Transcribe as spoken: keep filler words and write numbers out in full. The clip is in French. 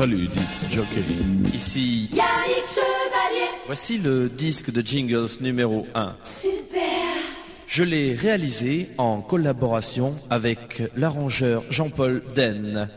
Salut, disque jockey. Ici Yannick Chevalier. Voici le disque de Jingles numéro un. Super. Je l'ai réalisé en collaboration avec l'arrangeur Jean-Paul Denne.